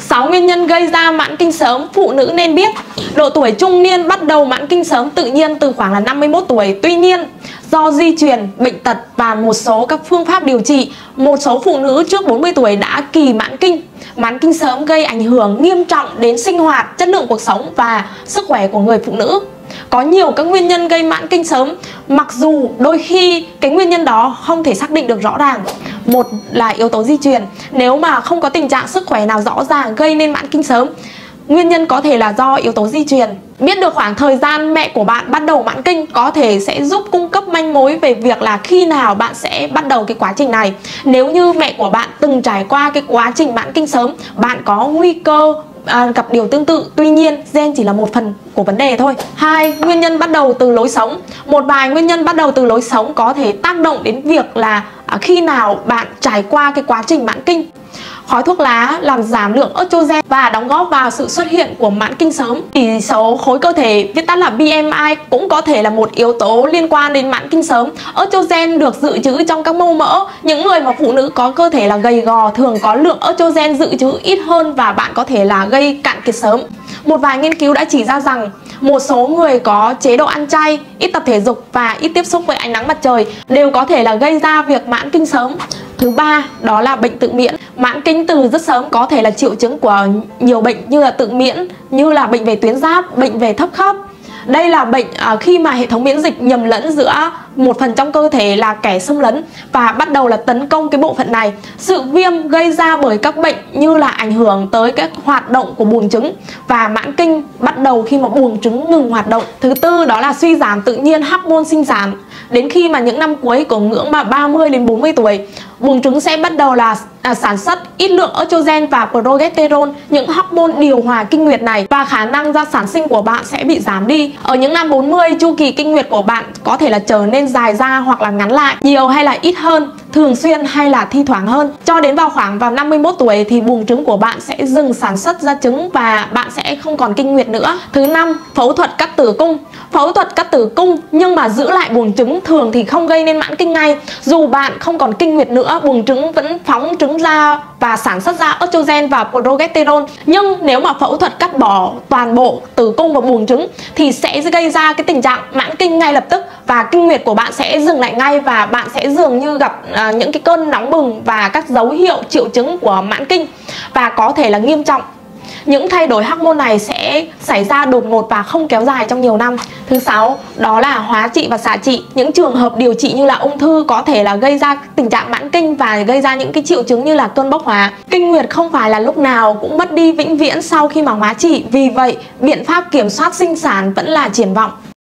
6 nguyên nhân gây ra mãn kinh sớm phụ nữ nên biết. Độ tuổi trung niên bắt đầu mãn kinh sớm tự nhiên từ khoảng là 51 tuổi. Tuy nhiên, do di truyền, bệnh tật và một số các phương pháp điều trị, một số phụ nữ trước 40 tuổi đã kỳ mãn kinh. Mãn kinh sớm gây ảnh hưởng nghiêm trọng đến sinh hoạt, chất lượng cuộc sống và sức khỏe của người phụ nữ. Có nhiều các nguyên nhân gây mãn kinh sớm, mặc dù đôi khi cái nguyên nhân đó không thể xác định được rõ ràng. Một là yếu tố di truyền, nếu mà không có tình trạng sức khỏe nào rõ ràng gây nên mãn kinh sớm, nguyên nhân có thể là do yếu tố di truyền. Biết được khoảng thời gian mẹ của bạn bắt đầu mãn kinh có thể sẽ giúp cung cấp manh mối về việc là khi nào bạn sẽ bắt đầu cái quá trình này. Nếu như mẹ của bạn từng trải qua cái quá trình mãn kinh sớm, bạn có nguy cơ gặp điều tương tự, tuy nhiên gen chỉ là một phần của vấn đề thôi. 2. Nguyên nhân bắt đầu từ lối sống. Một vài nguyên nhân bắt đầu từ lối sống có thể tác động đến việc là khi nào bạn trải qua cái quá trình mãn kinh. Khói thuốc lá làm giảm lượng estrogen và đóng góp vào sự xuất hiện của mãn kinh sớm. Chỉ số khối cơ thể, viết tắt là BMI, cũng có thể là một yếu tố liên quan đến mãn kinh sớm. Estrogen được dự trữ trong các mô mỡ. Những người mà phụ nữ có cơ thể là gầy gò thường có lượng estrogen dự trữ ít hơn và bạn có thể là gây cạn kiệt sớm. Một vài nghiên cứu đã chỉ ra rằng một số người có chế độ ăn chay, ít tập thể dục và ít tiếp xúc với ánh nắng mặt trời đều có thể là gây ra việc mãn kinh sớm. Thứ ba, đó là bệnh tự miễn. Mãn kinh từ rất sớm có thể là triệu chứng của nhiều bệnh như là tự miễn, như là bệnh về tuyến giáp, bệnh về thấp khớp. Đây là bệnh khi mà hệ thống miễn dịch nhầm lẫn giữa một phần trong cơ thể là kẻ xâm lấn và bắt đầu là tấn công cái bộ phận này. Sự viêm gây ra bởi các bệnh như là ảnh hưởng tới các hoạt động của buồng trứng, và mãn kinh bắt đầu khi mà buồng trứng ngừng hoạt động. Thứ tư, đó là suy giảm tự nhiên hormone sinh sản. Đến khi mà những năm cuối của ngưỡng mà 30 đến 40 tuổi, buồng trứng sẽ bắt đầu là sản xuất ít lượng estrogen và progesterone, những hormone điều hòa kinh nguyệt này, và khả năng ra sản sinh của bạn sẽ bị giảm đi. Ở những năm 40, chu kỳ kinh nguyệt của bạn có thể là trở nên dài ra hoặc là ngắn lại, nhiều hay là ít hơn, thường xuyên hay là thi thoảng hơn. Cho đến vào khoảng 51 tuổi thì buồng trứng của bạn sẽ dừng sản xuất ra trứng và bạn sẽ không còn kinh nguyệt nữa. Thứ năm, phẫu thuật cắt tử cung. Phẫu thuật cắt tử cung nhưng mà giữ lại buồng trứng thường thì không gây nên mãn kinh ngay. Dù bạn không còn kinh nguyệt nữa, buồng trứng vẫn phóng trứng ra và sản xuất ra estrogen và progesterone. Nhưng nếu mà phẫu thuật cắt bỏ toàn bộ tử cung và buồng trứng thì sẽ gây ra cái tình trạng mãn kinh ngay lập tức, và kinh nguyệt của bạn sẽ dừng lại ngay, và bạn sẽ dường như gặp những cái cơn nóng bừng và các dấu hiệu triệu chứng của mãn kinh và có thể là nghiêm trọng. Những thay đổi hormone này sẽ xảy ra đột ngột và không kéo dài trong nhiều năm. Thứ sáu, đó là hóa trị và xạ trị. Những trường hợp điều trị như là ung thư có thể là gây ra tình trạng mãn kinh và gây ra những cái triệu chứng như là cơn bốc hỏa. Kinh nguyệt không phải là lúc nào cũng mất đi vĩnh viễn sau khi mà hóa trị, vì vậy biện pháp kiểm soát sinh sản vẫn là triển vọng.